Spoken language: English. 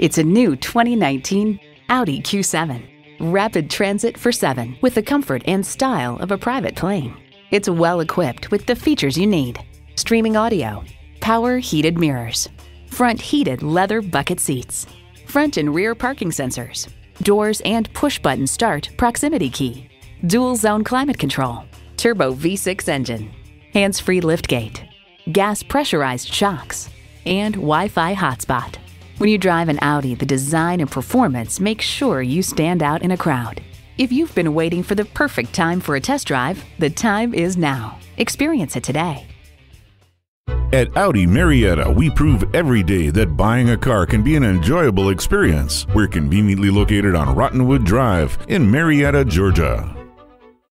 It's a new 2019 Audi Q7. Rapid transit for seven with the comfort and style of a private plane. It's well equipped with the features you need: streaming audio, power heated mirrors, front heated leather bucket seats, front and rear parking sensors, doors and push button start proximity key, dual zone climate control, turbo V6 engine, hands-free liftgate, gas pressurized shocks, and Wi-Fi hotspot. When you drive an Audi, the design and performance make sure you stand out in a crowd. If you've been waiting for the perfect time for a test drive, the time is now. Experience it today. At Audi Marietta, we prove every day that buying a car can be an enjoyable experience. We're conveniently located on Rottenwood Drive in Marietta, Georgia.